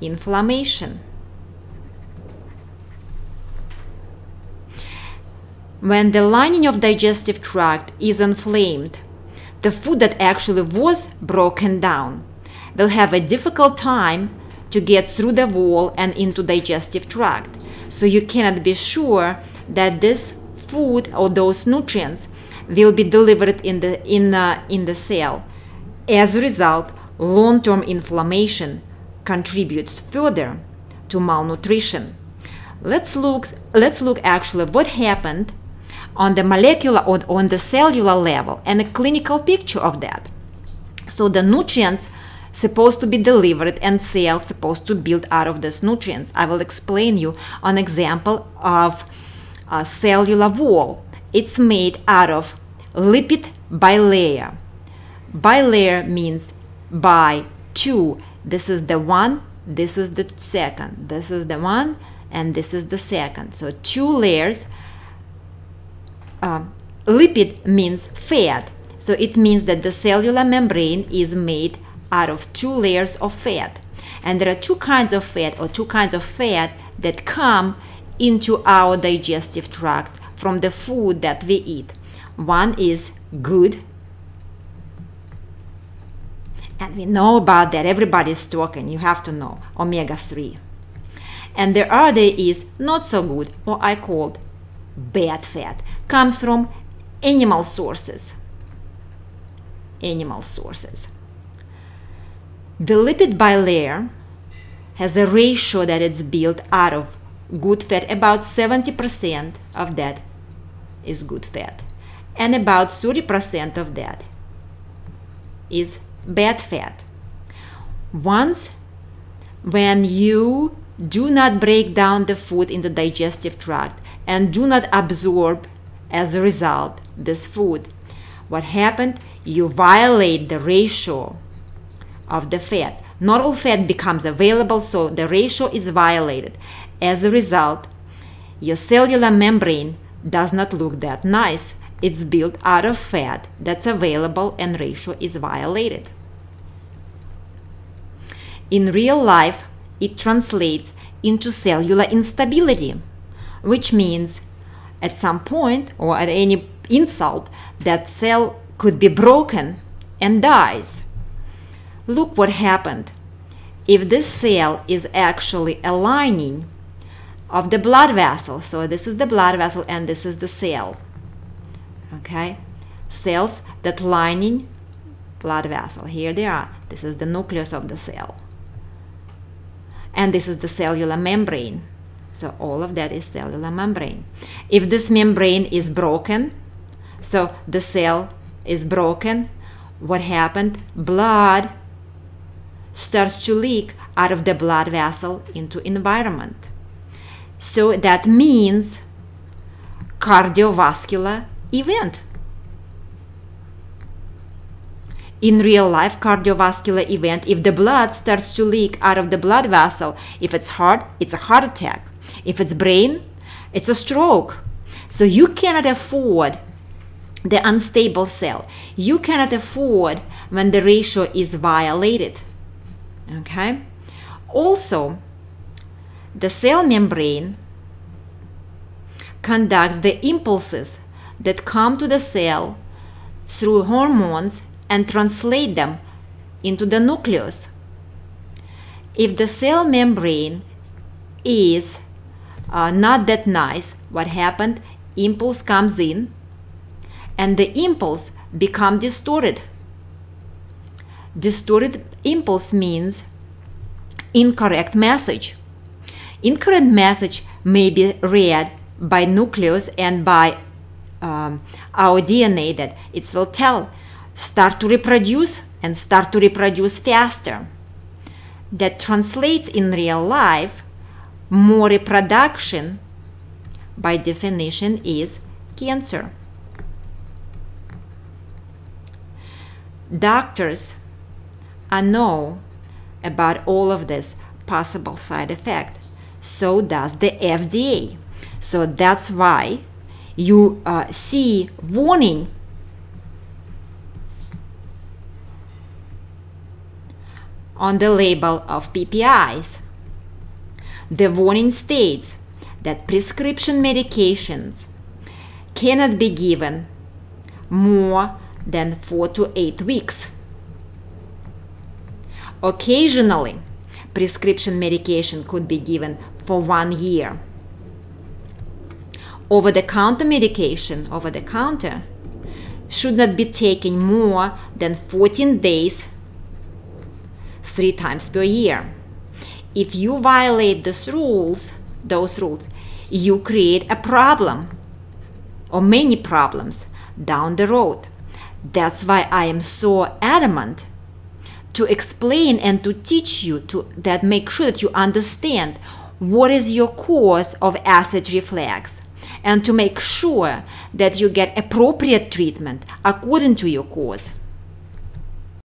inflammation. When the lining of digestive tract is inflamed, the food that actually was broken down will have a difficult time to get through the wall and into digestive tract. So you cannot be sure that this food or those nutrients will be delivered in the cell. As a result, long-term inflammation contributes further to malnutrition. Let's look actually what happened on the molecular or on the cellular level and a clinical picture of that. So the nutrients supposed to be delivered and cells supposed to build out of these nutrients. I will explain you an example of a cellular wall. It's made out of lipid bilayer. Bilayer means by two. This is the one, this is the second, this is the one, and this is the second. So two layers. Lipid means fat, so it means that the cellular membrane is made out of two layers of fat. And there are two kinds of fat that come into our digestive tract from the food that we eat. One is good, and we know about that, everybody's talking, you have to know, omega-3. And the other is not so good, or I called bad fat, comes from animal sources. The lipid bilayer has a ratio that it's built out of good fat. About 70% of that is good fat, and about 30% of that is bad fat. Once when you do not break down the food in the digestive tract and do not absorb, as a result, this food, what happened? You violate the ratio of the fat. Not all fat becomes available, so the ratio is violated. As a result, your cellular membrane does not look that nice. It's built out of fat that's available, and ratio is violated. In real life, it translates into cellular instability, which means at some point or at any insult, that cell could be broken and dies. Look what happened. If this cell is actually aligning of the blood vessel, so this is the blood vessel and this is the cell, okay? Cells that lining blood vessel, here they are. This is the nucleus of the cell. And this is the cellular membrane. So all of that is cellular membrane. If this membrane is broken, so the cell is broken, what happened? Blood starts to leak out of the blood vessel into environment. So that means cardiovascular event. In real life, cardiovascular event, if the blood starts to leak out of the blood vessel, if it's heart, it's a heart attack. If it's brain, it's a stroke. So you cannot afford the unstable cell. You cannot afford when the ratio is violated, okay? Also, the cell membrane conducts the impulses that come to the cell through hormones and translate them into the nucleus. If the cell membrane is not that nice, what happened? Impulse comes in and the impulse become distorted. Distorted impulse means incorrect message. Incorrect message may be read by nucleus and by our DNA, that it will tell, start to reproduce and start to reproduce faster. That translates in real life, more reproduction by definition is cancer. Doctors know about all of this possible side effect. So does the FDA. So that's why you see warning on the label of PPIs. The warning states that prescription medications cannot be given more than 4 to 8 weeks. Occasionally, prescription medication could be given for 1 year. Over-the-counter medication, over-the-counter, should not be taken more than 14 days, 3 times per year. If you violate those rules, you create a problem or many problems down the road. That's why I am so adamant to explain and to teach you that make sure that you understand what is your cause of acid reflux, and to make sure that you get appropriate treatment according to your cause.